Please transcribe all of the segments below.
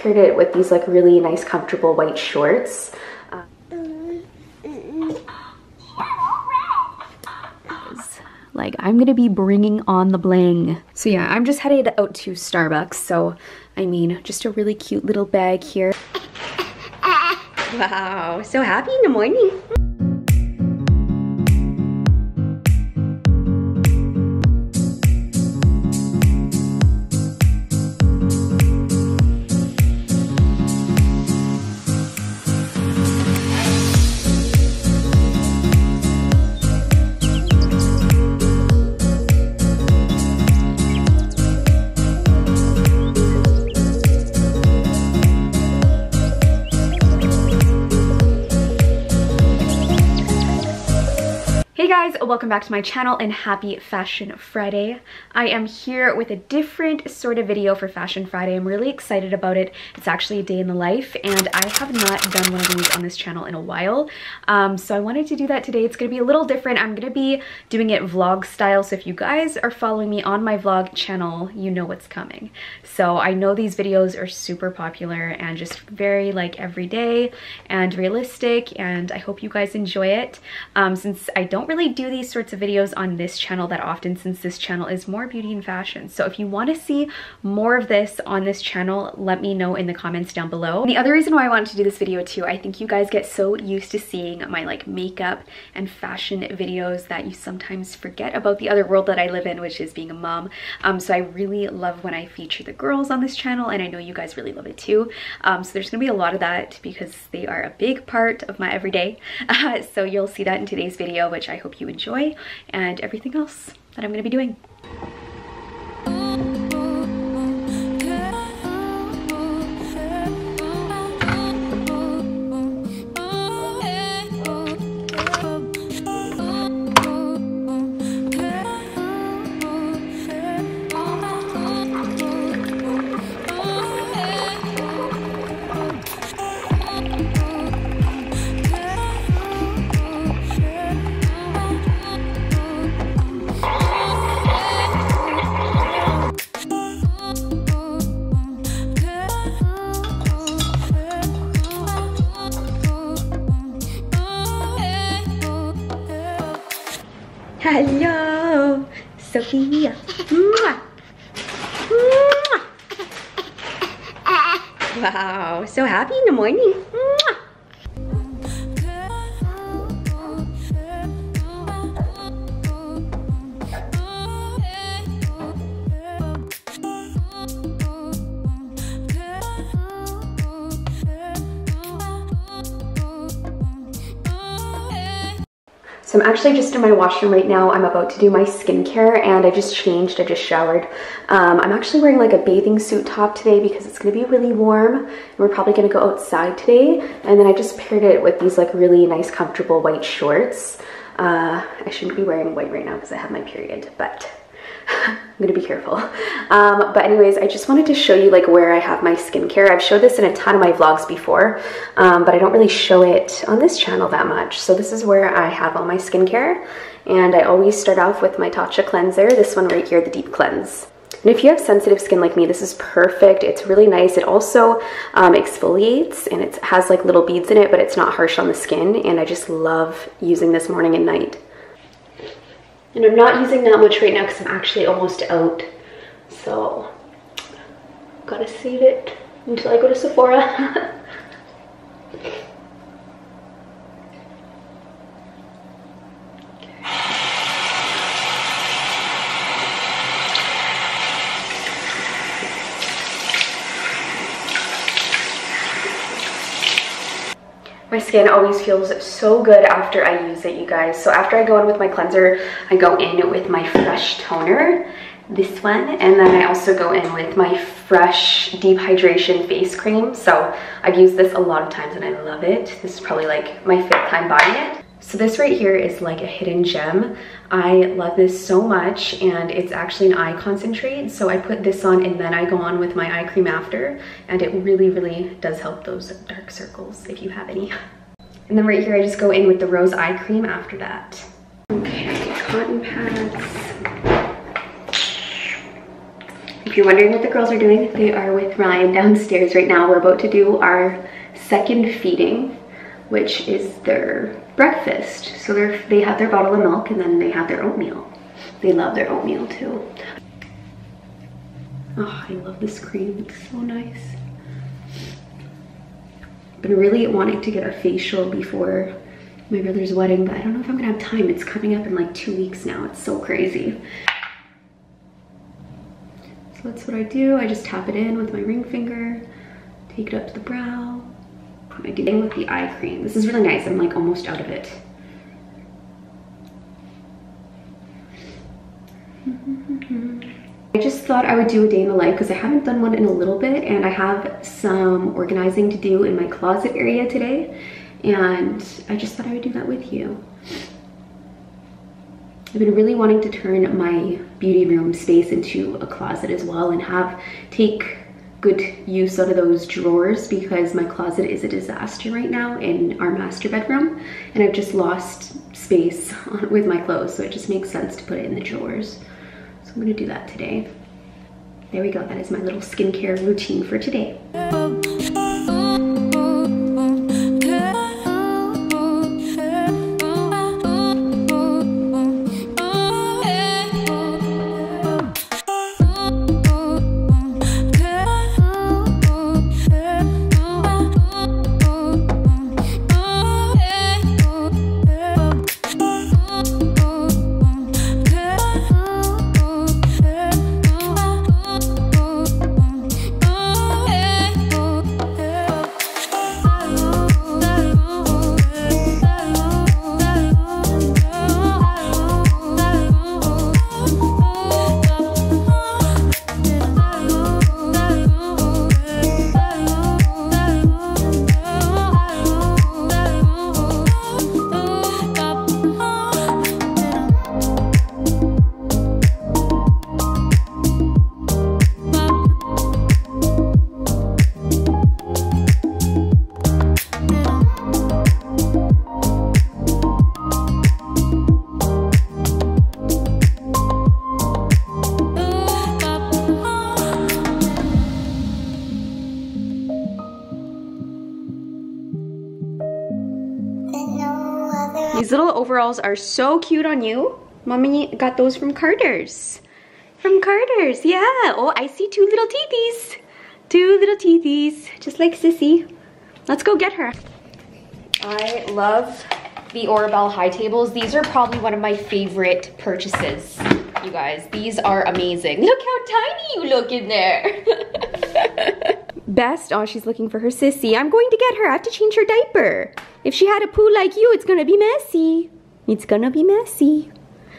paired it with these like really nice comfortable white shorts. Like, I'm gonna be bringing on the bling. So yeah, I'm just headed out to Starbucks. So, I mean, just a really cute little bag here. Wow, so happy in the morning. Welcome back to my channel and happy Fashion Friday. I am here with a different sort of video for Fashion Friday. I'm really excited about it. It's actually a day in the life and I have not done one of these on this channel in a while. So I wanted to do that today. It's going to be a little different. I'm going to be doing it vlog style. So if you guys are following me on my vlog channel, you know what's coming. So I know these videos are super popular and just very like everyday and realistic, and I hope you guys enjoy it. Since I don't really do these sorts of videos on this channel that often, since this channel is more beauty and fashion. So if you want to see more of this on this channel, let me know in the comments down below. And the other reason why I wanted to do this video too, I think you guys get so used to seeing my like makeup and fashion videos that you sometimes forget about the other world that I live in, which is being a mom. So I really love when I feature the girls on this channel, and I know you guys really love it too. So there's gonna be a lot of that because they are a big part of my everyday. So you'll see that in today's video, which I hope you enjoy. And everything else that I'm going to be doing. Hello, Sophia. Mwah. Mwah. Wow, so happy in the morning. Mwah. So I'm actually just in my washroom right now. I'm about to do my skincare and I just changed, I just showered. I'm actually wearing like a bathing suit top today because it's gonna be really warm and we're probably gonna go outside today. And then I just paired it with these like really nice comfortable white shorts. I shouldn't be wearing white right now because I have my period, but I'm gonna be careful. But anyways, I just wanted to show you like where I have my skincare. I've showed this in a ton of my vlogs before, but I don't really show it on this channel that much. So this is where I have all my skincare, and I always start off with my Tatcha cleanser, this one right here, the deep cleanse. And if you have sensitive skin like me, this is perfect. It's really nice. It also exfoliates, and it has like little beads in it, but it's not harsh on the skin, and I just love using this morning and night. And I'm not using that much right now because I'm actually almost out. So, gotta save it until I go to Sephora. My skin always feels so good after I use it, you guys. So after I go in with my cleanser, I go in with my Fresh toner, this one, and then I also go in with my Fresh Deep Hydration Face Cream. So I've used this a lot of times and I love it. This is probably like my 5th time buying it. So this right here is like a hidden gem. I love this so much, and it's actually an eye concentrate. So I put this on and then I go on with my eye cream after, and it really, really does help those dark circles if you have any. And then right here, I just go in with the rose eye cream after that. Okay, I get cotton pads. If you're wondering what the girls are doing, they are with Ryan downstairs right now. We're about to do our second feeding, which is their breakfast. So they have their bottle of milk and then they have their oatmeal. They love their oatmeal too. Oh, I love this cream, it's so nice. Been really wanting to get a facial before my brother's wedding, but I don't know if I'm gonna have time. It's coming up in like 2 weeks now. It's so crazy. So that's what I do. I just tap it in with my ring finger, take it up to the brow. I do thing with the eye cream. This is really nice. I'm like almost out of it. I just thought I would do a day in the life because I haven't done one in a little bit, and I have some organizing to do in my closet area today, and I just thought I would do that with you. I've been really wanting to turn my beauty room space into a closet as well and take good use out of those drawers, because my closet is a disaster right now in our master bedroom, and I've just lost space with my clothes, so it just makes sense to put it in the drawers. So I'm gonna do that today. There we go, that is my little skincare routine for today. These little overalls are so cute on you. Mommy got those from Carter's. From Carter's, yeah. Oh, I see two little teethies. Two little teethies, just like Sissy. Let's go get her. I love the Oribel high tables. These are probably one of my favorite purchases, you guys. These are amazing. Look how tiny you look in there. Best. Oh, she's looking for her sissy. I'm going to get her. I have to change her diaper. If she had a poo like you, it's gonna be messy. It's gonna be messy.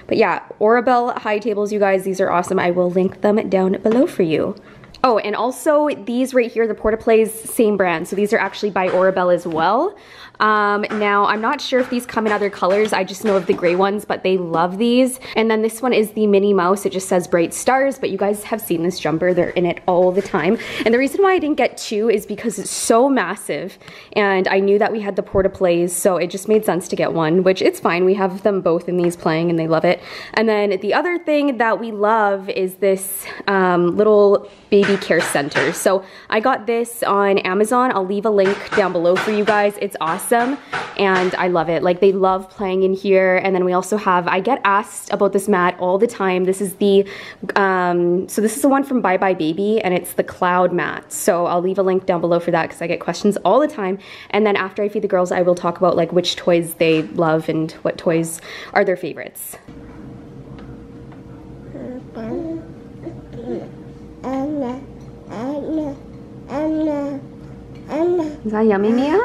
But yeah, Oribel high tables, you guys, these are awesome. I will link them down below for you. Oh, and also these right here, the Porta Plays, same brand. So these are actually by Oribel as well. Now, I'm not sure if these come in other colors. I just know of the gray ones, but they love these. And then this one is the Minnie Mouse. It just says bright stars, but you guys have seen this jumper. They're in it all the time. And the reason why I didn't get two is because it's so massive. And I knew that we had the Porta Plays, so it just made sense to get one, which it's fine. We have them both in these playing and they love it. And then the other thing that we love is this little baby care center. So I got this on Amazon. I'll leave a link down below for you guys. It's awesome and I love it. Like, they love playing in here. And then we also have, I get asked about this mat all the time. This is the so this is the one from Bye Bye Baby, and it's the cloud mat. So I'll leave a link down below for that because I get questions all the time. And then after I feed the girls, I will talk about like which toys they love and what toys are their favorites. Is that yummy, Mia?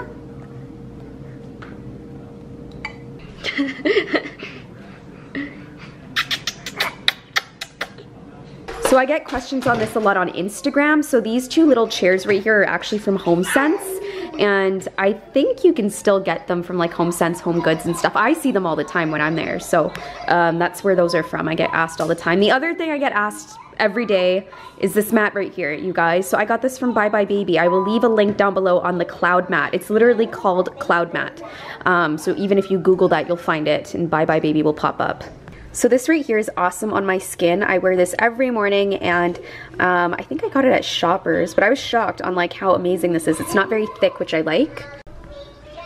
So I get questions on this a lot on Instagram. So these two little chairs right here are actually from HomeSense. And I think you can still get them from like HomeSense, Home Goods and stuff. I see them all the time when I'm there. So that's where those are from. I get asked all the time. The other thing I get asked every day is this mat right here, you guys. So I got this from Bye Bye Baby. I will leave a link down below on the cloud mat. It's literally called cloud mat. So even if you Google that, you'll find it, and Bye Bye Baby will pop up. So this right here is awesome on my skin. I wear this every morning, and I think I got it at Shoppers, but I was shocked on like how amazing this is. It's not very thick, which I like.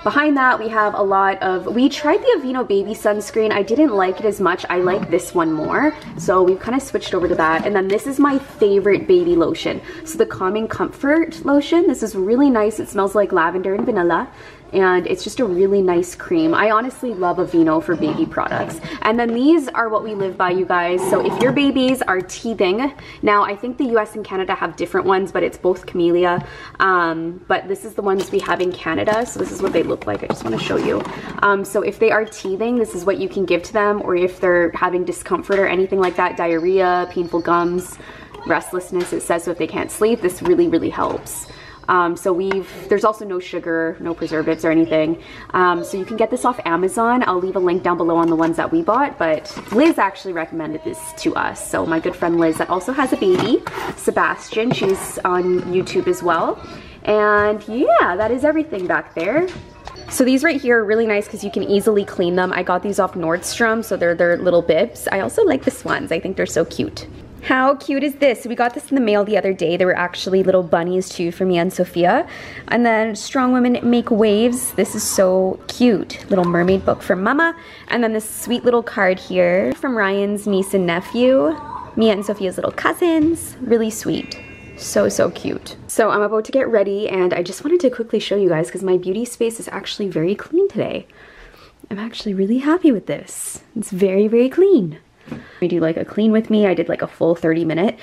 Behind that, we have a lot of, we tried the Aveeno Baby Sunscreen. I didn't like it as much. I like this one more. So we've kind of switched over to that. And then this is my favorite baby lotion. So the Calming Comfort Lotion. This is really nice. It smells like lavender and vanilla. And it's just a really nice cream. I honestly love Aveeno for baby products. And then these are what we live by, you guys. So if your babies are teething, now I think the US and Canada have different ones, but it's both Camellia. But this is the ones we have in Canada. So this is what they look like. I just want to show you. So if they are teething, this is what you can give to them, or if they're having discomfort or anything like that, diarrhea, painful gums, restlessness, it says, so if they can't sleep, this really, really helps. So there's also no sugar, no preservatives or anything. So you can get this off Amazon. I'll leave a link down below on the ones that we bought, but Liz actually recommended this to us. So my good friend Liz, that also has a baby, Sebastian, she's on YouTube as well. And yeah, that is everything back there. So these right here are really nice because you can easily clean them. I got these off Nordstrom, so they're their little bibs. I also like the swans, I think they're so cute. How cute is this? We got this in the mail the other day. There were actually little bunnies too for me and Sophia. And then Strong Women Make Waves. This is so cute. Little Mermaid book from Mama. And then this sweet little card here from Ryan's niece and nephew. Mia and Sophia's little cousins. Really sweet. So, so cute. So I'm about to get ready, and I just wanted to quickly show you guys because my beauty space is actually very clean today. I'm actually really happy with this. It's very, very clean. We do like a clean with me. I did like a full 30-minute.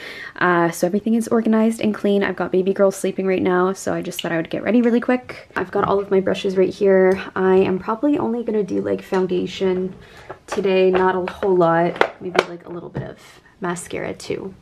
So everything is organized and clean. I've got baby girl sleeping right now, so I just thought I would get ready really quick. I've got all of my brushes right here. I am probably only gonna do like foundation today, not a whole lot. Maybe like a little bit of mascara too.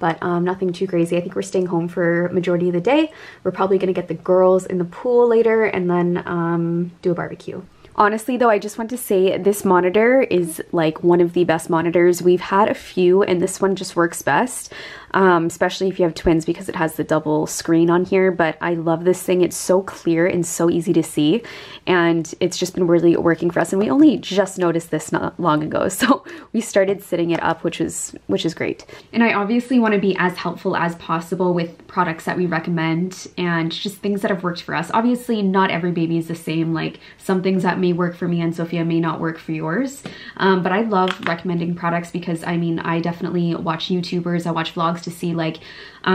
But nothing too crazy. I think we're staying home for majority of the day. We're probably gonna get the girls in the pool later and then do a barbecue. Honestly though, I just want to say this monitor is like one of the best monitors. We've had a few and this one just works best, especially if you have twins because it has the double screen on here, but I love this thing. It's so clear and so easy to see, and it's just been really working for us, and we only just noticed this not long ago, so we started setting it up, which is great. And I obviously want to be as helpful as possible with products that we recommend and just things that have worked for us. Obviously not every baby is the same, like some things that may work for me and Sophia may not work for yours, but I love recommending products because I mean I definitely watch YouTubers, I watch vlogs to see like you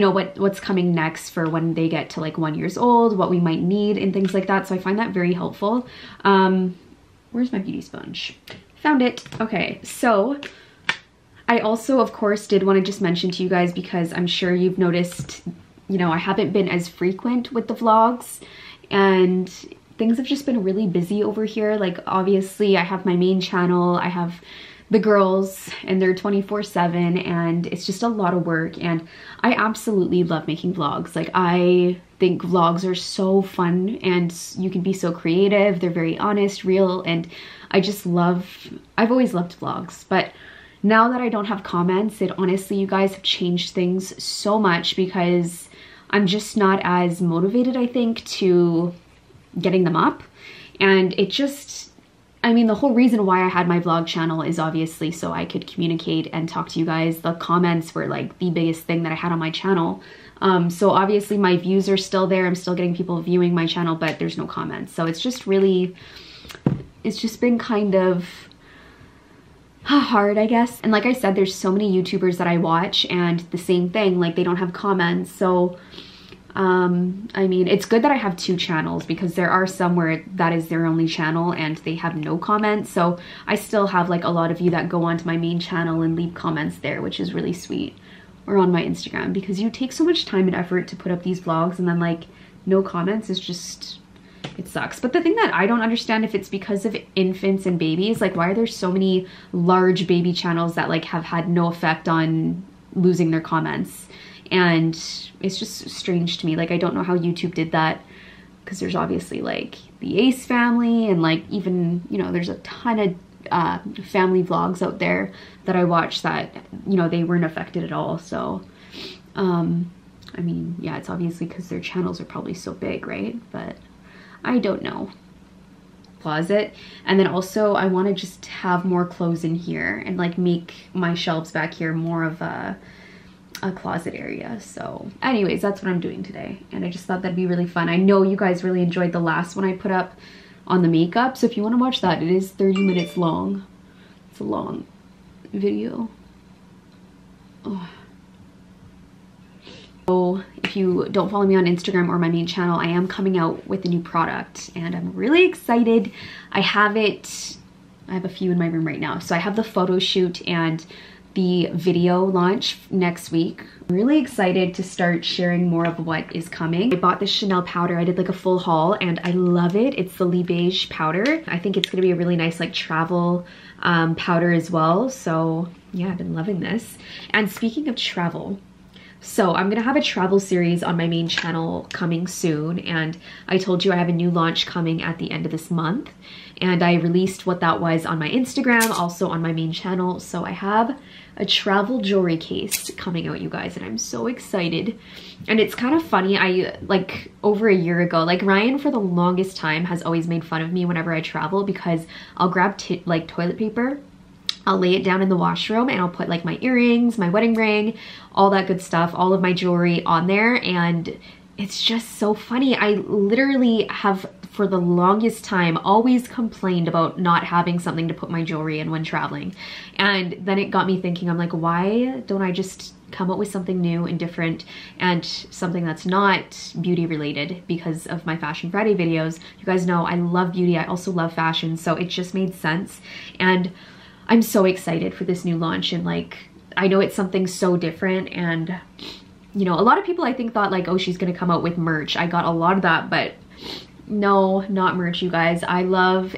know what's coming next for when they get to like 1 year old, what we might need and things like that, so I find that very helpful. Where's my beauty sponge? Found it. Okay, so I also of course did want to just mention to you guys, because I'm sure you've noticed, you know, I haven't been as frequent with the vlogs and things have just been really busy over here. Like obviously I have my main channel, I have the girls and they're 24/7, and it's just a lot of work, and I absolutely love making vlogs. Like I think vlogs are so fun and you can be so creative. They're very honest, real, and I've always loved vlogs, but now that I don't have comments, it honestly, you guys have changed things so much because I'm just not as motivated, I think, to getting them up. And it just, I mean, the whole reason why I had my vlog channel is obviously so I could communicate and talk to you guys. The comments were like the biggest thing that I had on my channel. So obviously my views are still there. I'm still getting people viewing my channel, but there's no comments. So it's just really, it's just been kind of hard, I guess. And like I said, there's so many YouTubers that I watch and the same thing, like they don't have comments. So I mean, it's good that I have two channels because there are some where that is their only channel and they have no comments. So I still have like a lot of you that go onto my main channel and leave comments there, which is really sweet, or on my Instagram, because you take so much time and effort to put up these vlogs and then like no comments is just, it sucks. But the thing that I don't understand, if it's because of infants and babies, like why are there so many large baby channels that like have had no effect on losing their comments? And it's just strange to me. Like I don't know how YouTube did that, because there's obviously like the Ace family and like even, you know, there's a ton of family vlogs out there that I watch that, you know, they weren't affected at all. So I mean, yeah, it's obviously because their channels are probably so big, right? But I don't know. closet. And then also I want to just have more clothes in here and like make my shelves back here more of a closet area. So anyways, that's what I'm doing today, and I just thought that'd be really fun. I know you guys really enjoyed the last one I put up on the makeup, so if you want to watch that, it is 30 minutes long. It's a long video. Oh. So if you don't follow me on Instagram or my main channel, I am coming out with a new product and I'm really excited. I have a few in my room right now. So I have the photo shoot and the video launch next week. I'm really excited to start sharing more of what is coming. I bought this Chanel powder. I did like a full haul and I love it. It's the Le Beige powder. I think it's gonna be a really nice like travel powder as well. So yeah, I've been loving this. And speaking of travel, so I'm gonna have a travel series on my main channel coming soon, and I told you I have a new launch coming at the end of this month, and I released what that was on my Instagram, also on my main channel. So I have a travel jewelry case coming out, you guys, and I'm so excited. And it's kind of funny, I like over a year ago, like Ryan for the longest time has always made fun of me whenever I travel, because I'll grab like toilet paper, I'll lay it down in the washroom, and I'll put like my earrings, my wedding ring, all that good stuff, all of my jewelry on there. And it's just so funny. I literally have for the longest time always complained about not having something to put my jewelry in when traveling. And then it got me thinking, I'm like, why don't I just come up with something new and different and something that's not beauty related? Because of my Fashion Friday videos, you guys know I love beauty. I also love fashion. So it just made sense. And I'm so excited for this new launch, and like I know it's something so different. And you know, a lot of people I think thought like, oh, she's gonna come out with merch. I got a lot of that, but no, not merch, you guys. I love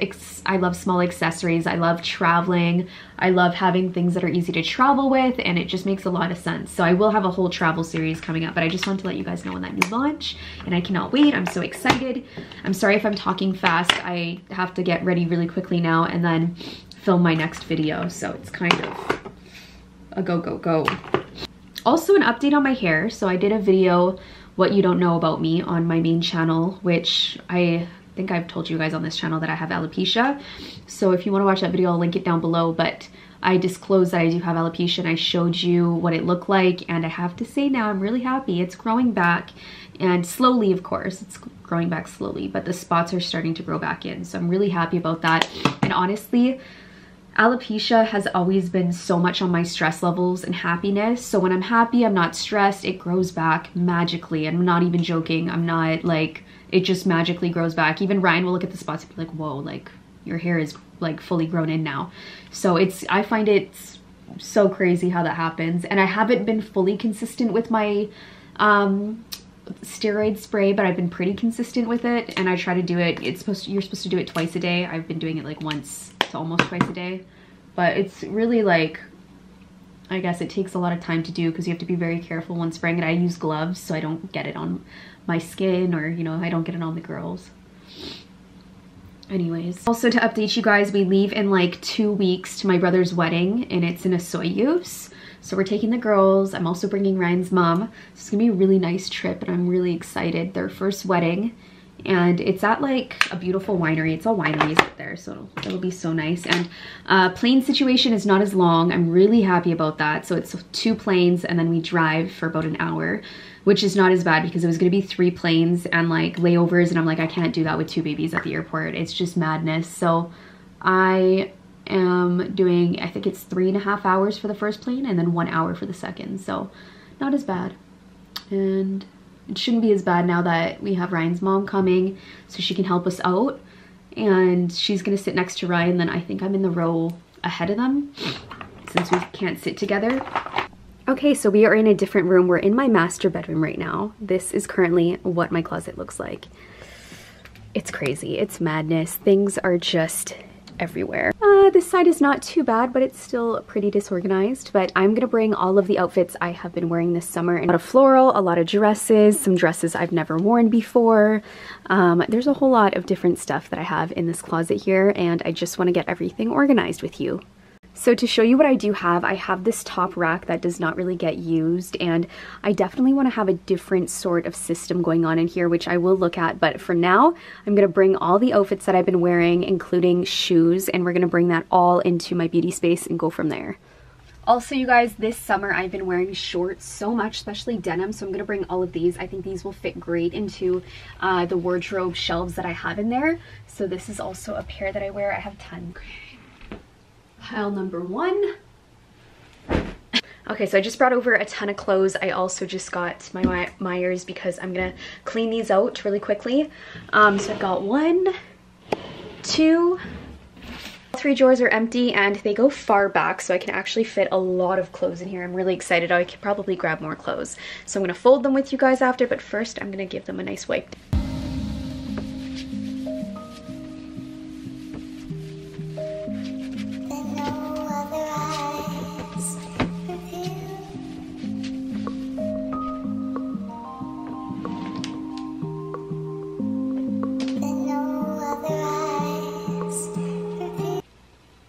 small accessories. I love traveling. I love having things that are easy to travel with, and it just makes a lot of sense. So I will have a whole travel series coming up, but I just want to let you guys know on that new launch, and I cannot wait. I'm so excited. I'm sorry if I'm talking fast. I have to get ready really quickly now and then film my next video, so it's kind of a go. Also an update on my hair. So I did a video, what you don't know about me, on my main channel, which I think I've told you guys on this channel that I have alopecia. So if you want to watch that video, I'll link it down below, but I disclosed that I do have alopecia, and I showed you what it looked like. And I have to say now, I'm really happy. It's growing back, and slowly, of course, it's growing back slowly, but the spots are starting to grow back in. So I'm really happy about that. And honestly, alopecia has always been so much on my stress levels and happiness. So when I'm happy, I'm not stressed. It grows back magically. I'm not even joking. I'm not like, it just magically grows back. Even Ryan will look at the spots and be like, whoa, like your hair is like fully grown in now. So I find it so crazy how that happens. And I haven't been fully consistent with my steroid spray, but I've been pretty consistent with it. And I try to do it. You're supposed to do it twice a day. I've been doing it like once, almost twice a day, but it's really like, I guess it takes a lot of time to do because you have to be very careful when spraying it. I use gloves so I don't get it on my skin, or you know, I don't get it on the girls. Anyways, also to update you guys, we leave in like 2 weeks to my brother's wedding, and it's in a Soyuz. So we're taking the girls. I'm also bringing Ryan's mom. It's gonna be a really nice trip, and I'm really excited. Their first wedding. And it's at like a beautiful winery. It's all wineries up there, so it'll be so nice. And plane situation is not as long. I'm really happy about that. So it's 2 planes, and then we drive for about an hour, which is not as bad because it was gonna be 3 planes and like layovers, and I'm like, I can't do that with 2 babies at the airport. It's just madness. So I am doing, I think it's 3.5 hours for the first plane and then 1 hour for the second. So not as bad. And it shouldn't be as bad now that we have Ryan's mom coming, so she can help us out, and she's gonna sit next to Ryan. Then I think I'm in the row ahead of them since we can't sit together. Okay, so we are in a different room. We're in my master bedroom right now. This is currently what my closet looks like. It's crazy, it's madness. Things are just everywhere. This side is not too bad, but it's still pretty disorganized. But I'm gonna bring all of the outfits I have been wearing this summer, and a lot of floral, a lot of dresses, some dresses I've never worn before. There's a whole lot of different stuff that I have in this closet here, and I just want to get everything organized with you. So to show you what I do have, I have this top rack that does not really get used, and I definitely want to have a different sort of system going on in here, which I will look at, but for now, I'm going to bring all the outfits that I've been wearing, including shoes, and we're going to bring that all into my beauty space and go from there. Also, you guys, this summer I've been wearing shorts so much, especially denim, so I'm going to bring all of these. I think these will fit great into the wardrobe shelves that I have in there. So this is also a pair that I wear. I have a ton. Pile number one. Okay, so I just brought over a ton of clothes. I also just got my Myers because I'm going to clean these out really quickly. So I've got 1, 2... Three drawers are empty and they go far back, so I can actually fit a lot of clothes in here. I'm really excited. I could probably grab more clothes. So I'm going to fold them with you guys after, but first I'm going to give them a nice wipe.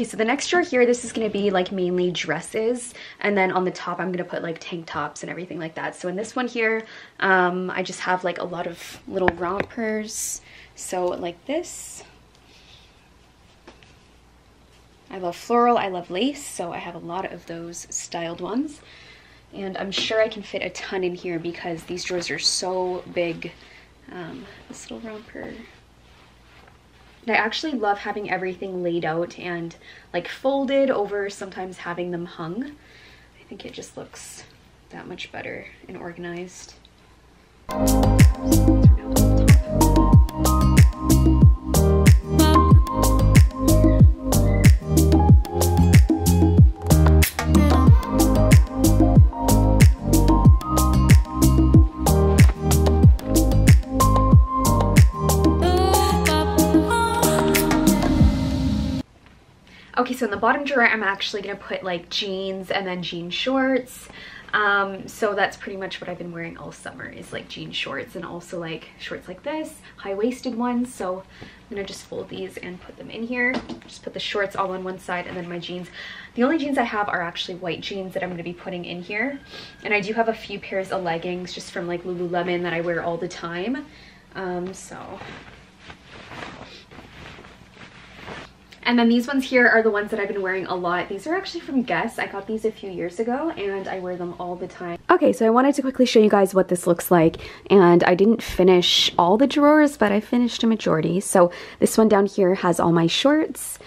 So the next drawer here, this is going to be like mainly dresses, and then on the top I'm going to put like tank tops and everything like that. So in this one here, I just have like a lot of little rompers, so like this. I love floral, I love lace, so I have a lot of those styled ones, and I'm sure I can fit a ton in here because these drawers are so big. This little romper. And I actually love having everything laid out and like folded over, sometimes having them hung. I think it just looks that much better and organized. Okay, so in the bottom drawer, I'm actually going to put like jeans and then jean shorts. So that's pretty much what I've been wearing all summer is like jean shorts and also like shorts like this, high-waisted ones. So I'm going to just fold these and put them in here. Just put the shorts all on one side and then my jeans. The only jeans I have are actually white jeans that I'm going to be putting in here. And I do have a few pairs of leggings just from like Lululemon that I wear all the time. And then these ones here are the ones that I've been wearing a lot. These are actually from Guess. I got these a few years ago and I wear them all the time. Okay, so I wanted to quickly show you guys what this looks like. And I didn't finish all the drawers, but I finished a majority. So this one down here has all my shorts.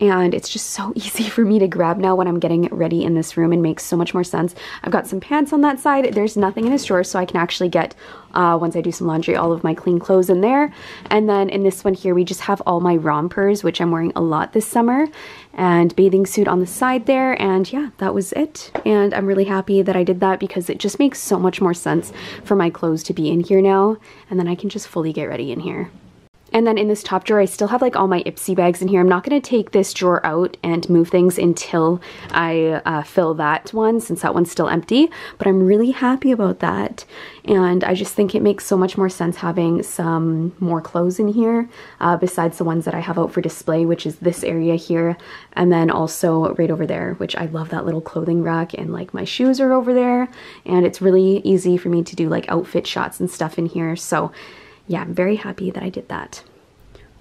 And it's just so easy for me to grab now when I'm getting ready in this room and makes so much more sense. I've got some pants on that side. There's nothing in this drawer, so I can actually get, once I do some laundry, all of my clean clothes in there. And then in this one here, we just have all my rompers, which I'm wearing a lot this summer, and bathing suit on the side there. And yeah, that was it. And I'm really happy that I did that because it just makes so much more sense for my clothes to be in here now. And then I can just fully get ready in here. And then in this top drawer, I still have like all my Ipsy bags in here. I'm not going to take this drawer out and move things until I fill that one, since that one's still empty. But I'm really happy about that. And I just think it makes so much more sense having some more clothes in here, besides the ones that I have out for display, which is this area here. And then also right over there, which I love that little clothing rack, and like my shoes are over there. And it's really easy for me to do like outfit shots and stuff in here. So yeah, I'm very happy that I did that.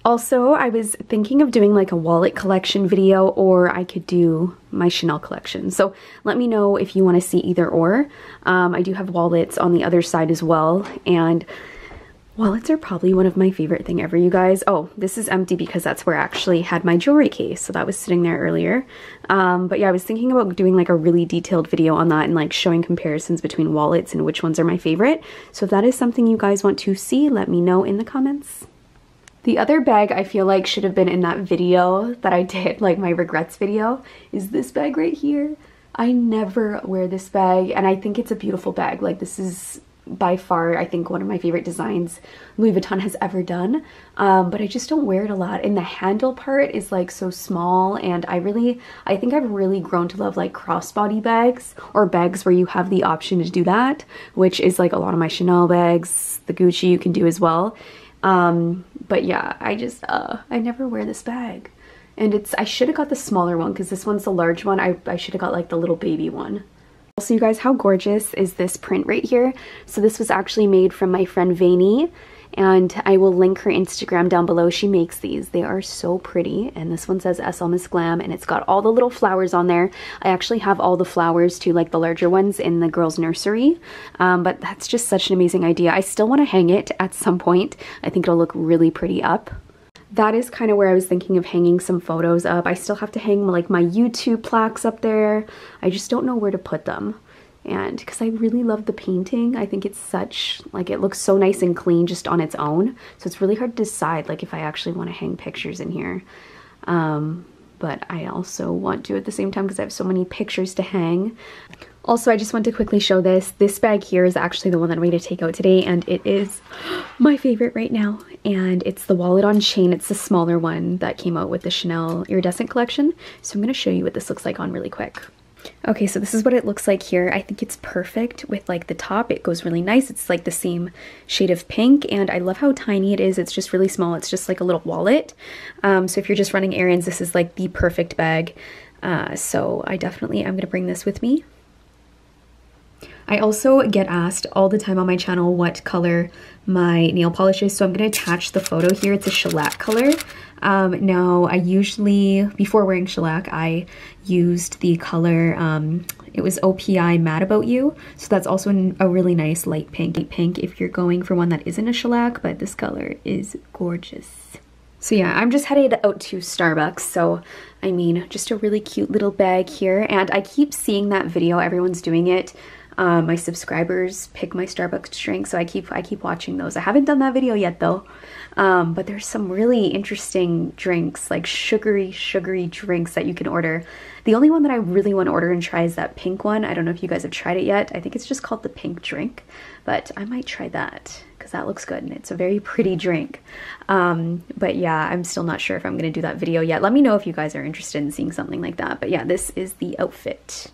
Also, I was thinking of doing like a wallet collection video, or I could do my Chanel collection. So let me know if you want to see either or. I do have wallets on the other side as well, and wallets are probably one of my favorite thing ever, you guys. Oh, this is empty because that's where I actually had my jewelry case, so that was sitting there earlier. But yeah, I was thinking about doing like a really detailed video on that and like showing comparisons between wallets and which ones are my favorite. So if that is something you guys want to see, let me know in the comments. The other bag I feel like should have been in that video that I did, like my regrets video, is this bag right here. I never wear this bag, and I think it's a beautiful bag. Like, this is by far, I think, one of my favorite designs Louis Vuitton has ever done, but I just don't wear it a lot, and the handle part is like so small, and I think I've really grown to love like crossbody bags, or bags where you have the option to do that, which is like a lot of my Chanel bags, the Gucci you can do as well, but yeah, I never wear this bag. And I should have got the smaller one because this one's the large one. I should have got like the little baby one. Also, you guys, how gorgeous is this print right here? So this was actually made from my friend Vaini, and I will link her Instagram down below. She makes these. They are so pretty. And this one says SL MissGlam, and it's got all the little flowers on there. I actually have all the flowers too, like the larger ones in the girls' nursery. But that's just such an amazing idea. I still want to hang it at some point. I think it'll look really pretty up. That is kind of where I was thinking of hanging some photos up. I still have to hang like my YouTube plaques up there. I just don't know where to put them. And because I really love the painting, I think it's such, like, it looks so nice and clean just on its own. So it's really hard to decide, like, if I actually want to hang pictures in here. But I also want to at the same time because I have so many pictures to hang. Also, I just want to quickly show this. This bag here is actually the one that I'm going to take out today, and it is my favorite right now. And it's the wallet on chain. It's the smaller one that came out with the Chanel iridescent collection. So I'm going to show you what this looks like on really quick. Okay, so this is what it looks like here. I think it's perfect with like the top. It goes really nice. It's like the same shade of pink, and I love how tiny it is. It's just really small. It's just like a little wallet. So if you're just running errands, this is like the perfect bag. So I definitely am going to bring this with me. I also get asked all the time on my channel what color my nail polish is, so I'm going to attach the photo here. It's a shellac color. Now, I usually, before wearing shellac, I used the color, it was OPI Mad About You, so that's also a really nice light pink. If you're going for one that isn't a shellac, but this color is gorgeous. So yeah, I'm just headed out to Starbucks, so I mean, just a really cute little bag here, and I keep seeing that video, everyone's doing it. My subscribers pick my Starbucks drink, so I keep watching those. I haven't done that video yet though, but there's some really interesting drinks, like sugary drinks that you can order. The only one that I really want to order and try is that pink one. I don't know if you guys have tried it yet. I think it's just called the pink drink, but I might try that because that looks good and it's a very pretty drink. But yeah, I'm still not sure if I'm going to do that video yet. Let me know if you guys are interested in seeing something like that. But yeah, this is the outfit.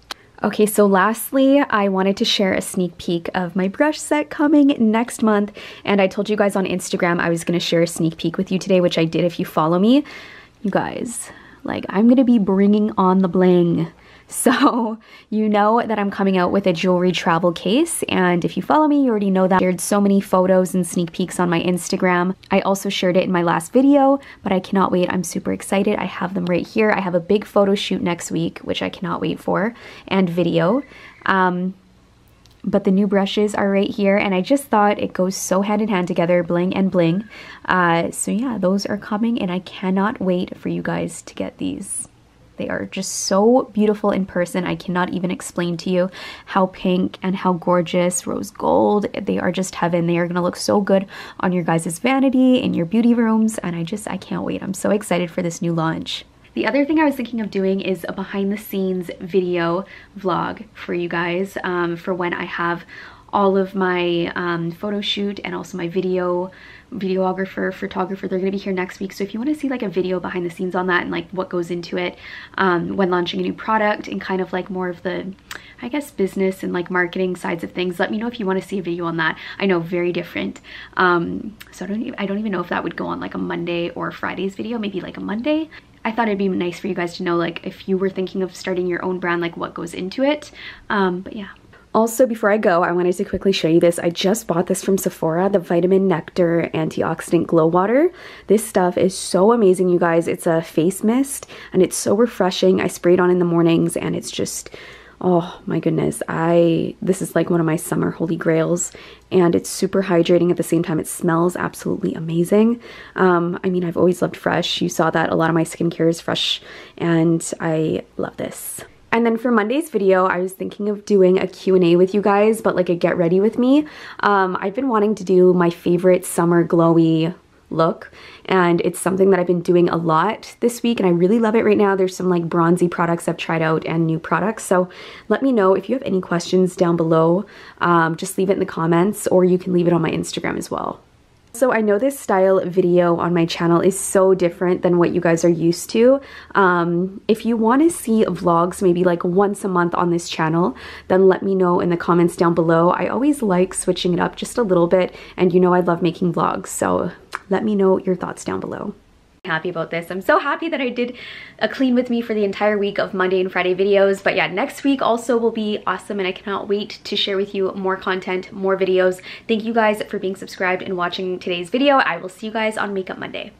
Okay, so lastly, I wanted to share a sneak peek of my brush set coming next month, and I told you guys on Instagram I was going to share a sneak peek with you today, which I did if you follow me. You guys, like, I'm going to be bringing on the bling. So you know that I'm coming out with a jewelry travel case, and if you follow me, you already know that I shared so many photos and sneak peeks on my Instagram. I also shared it in my last video, but I cannot wait. I'm super excited. I have them right here. I have a big photo shoot next week, which I cannot wait for, and video. But the new brushes are right here, and I just thought it goes so hand in hand together, bling and bling. So yeah, those are coming, and I cannot wait for you guys to get these. They are just so beautiful in person. I cannot even explain to you how pink and how gorgeous, rose gold. They are just heaven. They are gonna look so good on your guys' vanity, in your beauty rooms, and I can't wait. I'm so excited for this new launch. The other thing I was thinking of doing is a behind the scenes video vlog for you guys for when I have all of my photo shoot and also my videographer, photographer. They're going to be here next week, so if you want to see like a video behind the scenes on that and like what goes into it when launching a new product and kind of like more of the, I guess, business and like marketing sides of things, let me know if you want to see a video on that. I know, very different. So I don't even know if that would go on like a Monday or Friday's video, maybe like a Monday. I thought it'd be nice for you guys to know, like, if you were thinking of starting your own brand, like what goes into it. But yeah. Also, before I go, I wanted to quickly show you this. I just bought this from Sephora, the Vitamin Nectar Antioxidant Glow Water. This stuff is so amazing, you guys. It's a face mist, and it's so refreshing. I spray it on in the mornings, and it's just, oh my goodness. This is like one of my summer holy grails, and it's super hydrating at the same time. It smells absolutely amazing. I mean, I've always loved Fresh. You saw that a lot of my skincare is Fresh, and I love this. And then for Monday's video, I was thinking of doing a Q&A with you guys, but like a get ready with me. I've been wanting to do my favorite summer glowy look, and it's something that I've been doing a lot this week, and I really love it right now. There's some like bronzy products I've tried out and new products, so let me know if you have any questions down below. Just leave it in the comments, or you can leave it on my Instagram as well. So I know this style video on my channel is so different than what you guys are used to. If you want to see vlogs maybe like once a month on this channel, then let me know in the comments down below. I always like switching it up just a little bit, and you know I love making vlogs, so let me know your thoughts down below. happy about this. I'm so happy that I did a clean with me for the entire week of Monday and Friday videos. But yeah, next week also will be awesome, and I cannot wait to share with you more content, more videos. Thank you guys for being subscribed and watching today's video. I will see you guys on Makeup Monday.